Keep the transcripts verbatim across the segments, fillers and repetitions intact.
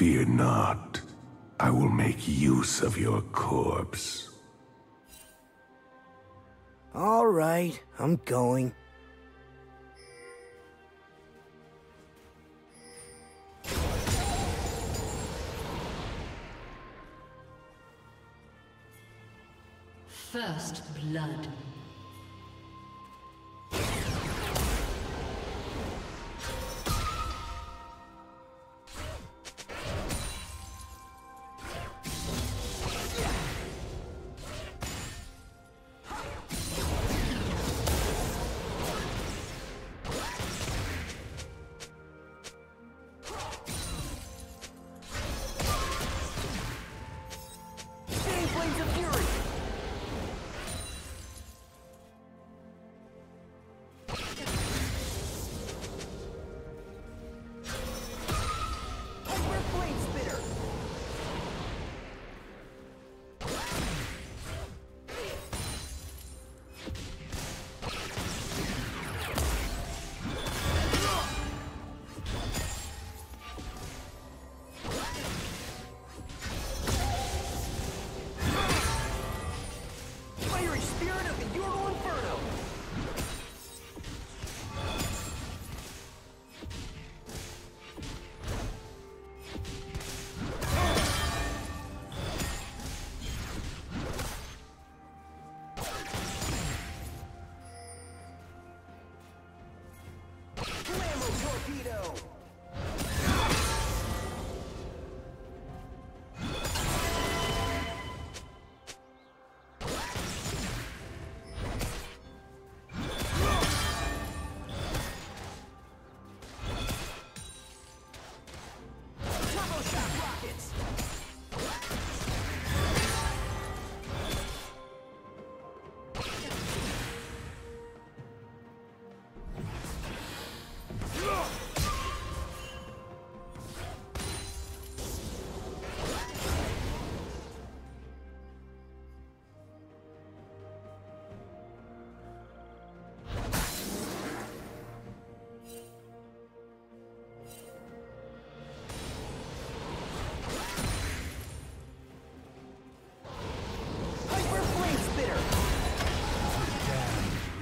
Fear not, I will make use of your corpse. All right, I'm going. First blood.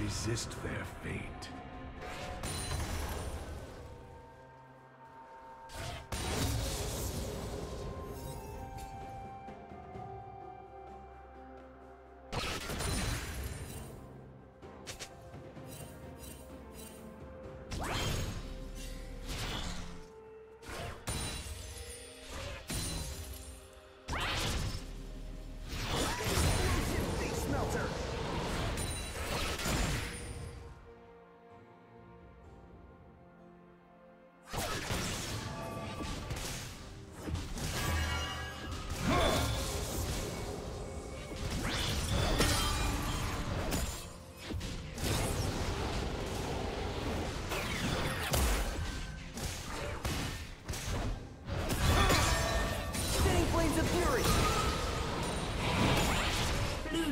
Resist their fate.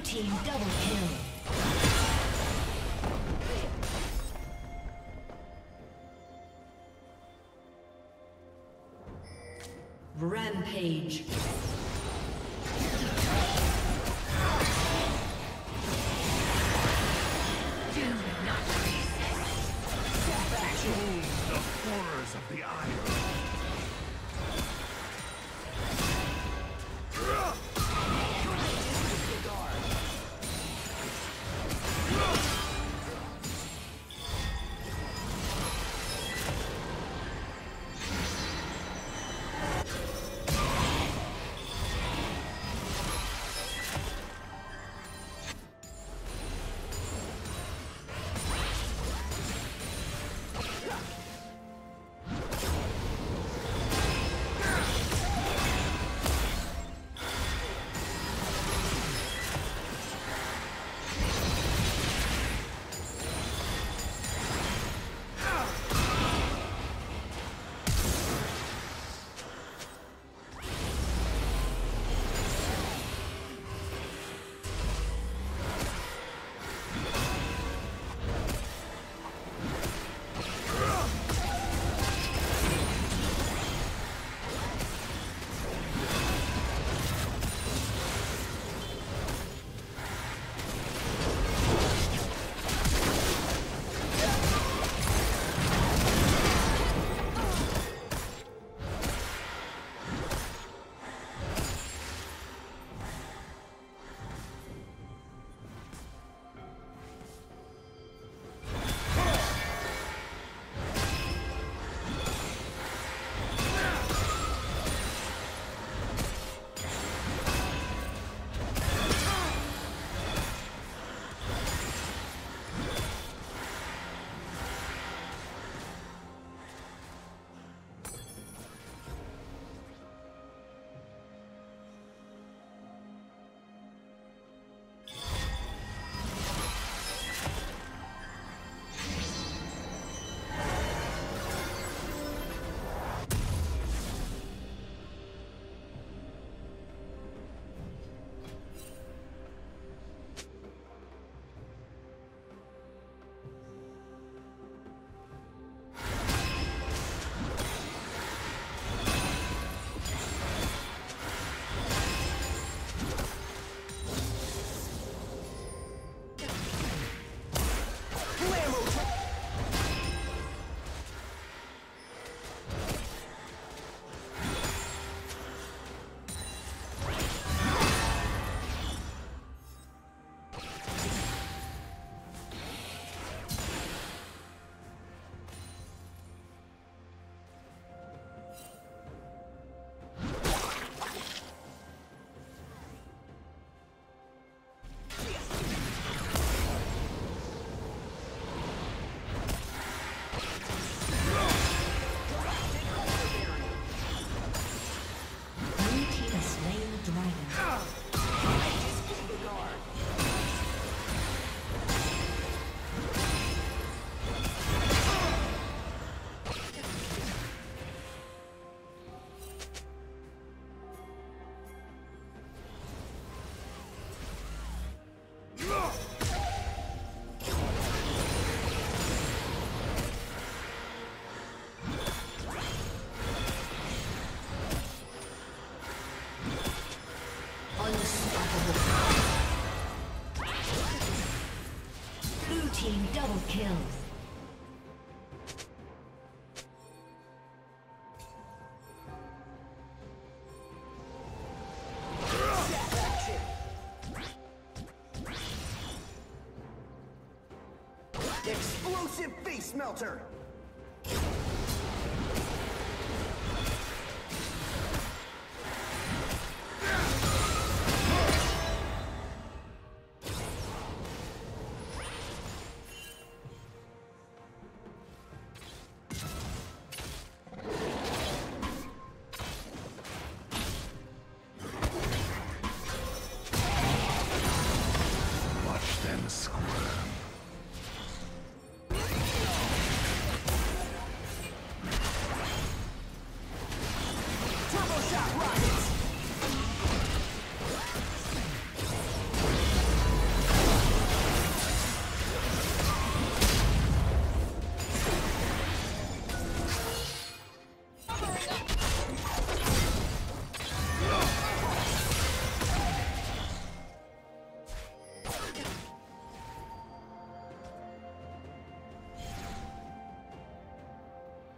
Team double kill. Rampage. Do not resist. Death action. The horrors of the iron. explosive face melter!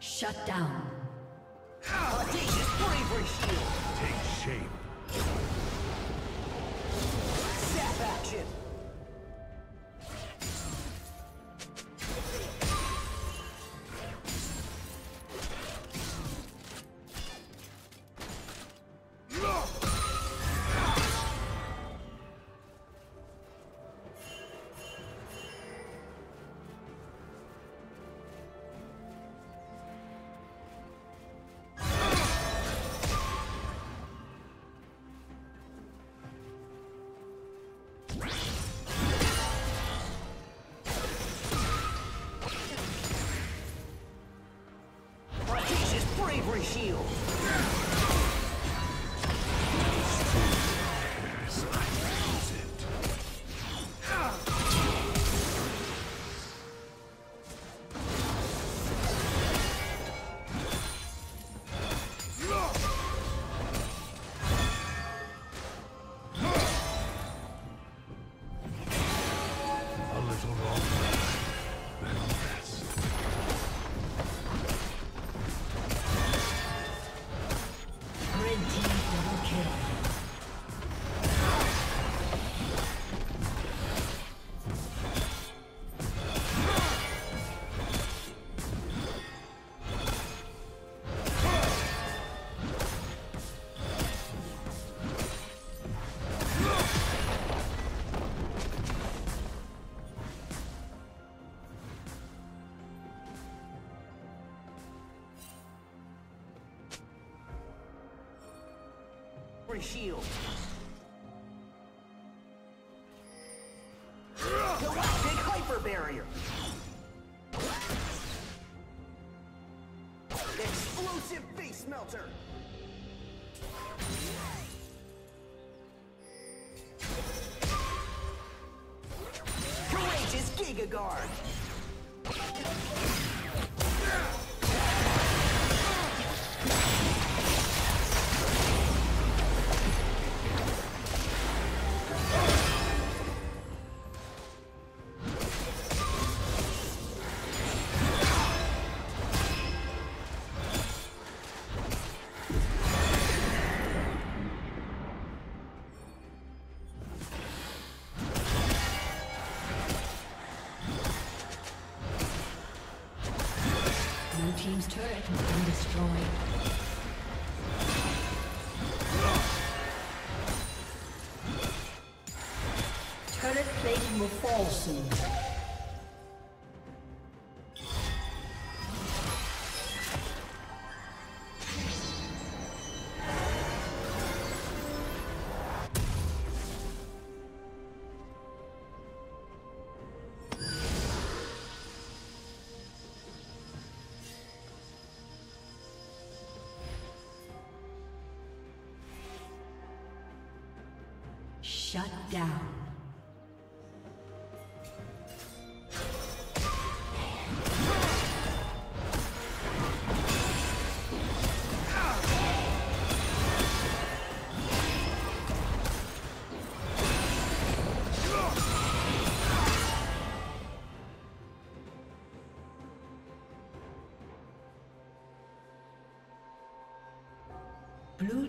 Shut down. Audacious bravery shield. Take shape. Zap action. Shield. Shield. Galactic hyper barrier. Explosive face melter. Courageous Giga Guard. Team's turret has been destroyed. Turret plating will fall soon. Shut down. Blue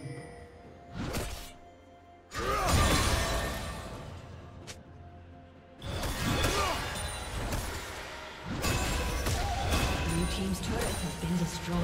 spree. Blue team's turret has been destroyed.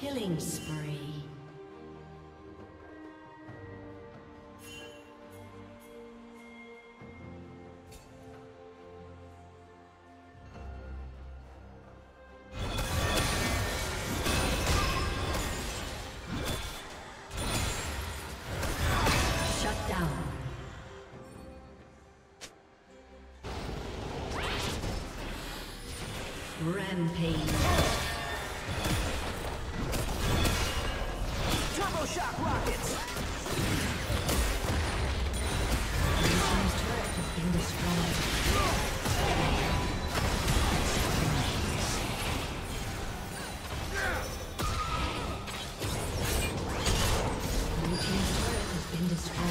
Killing spree. Shut down. Rampage. Shock rockets! The enemy's turret has been destroyed. Red team's turret has been destroyed.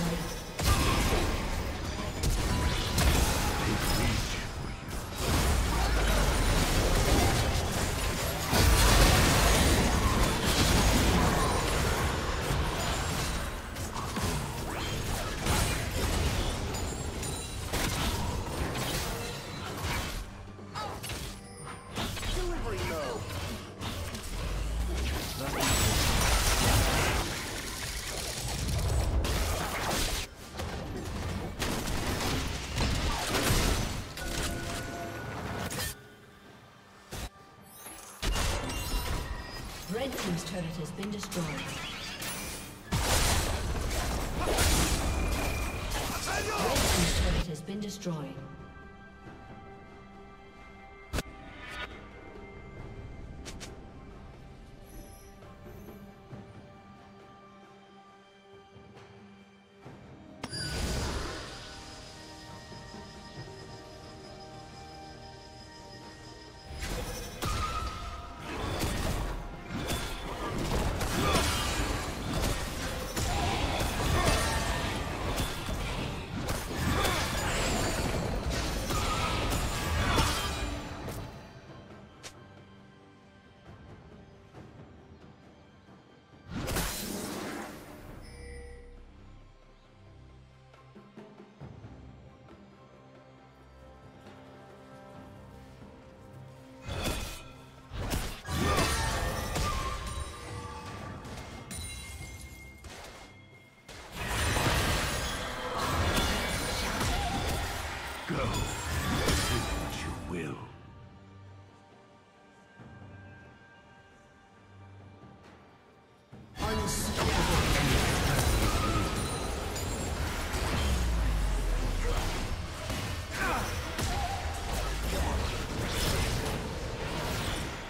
Red team's turret has been destroyed.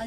A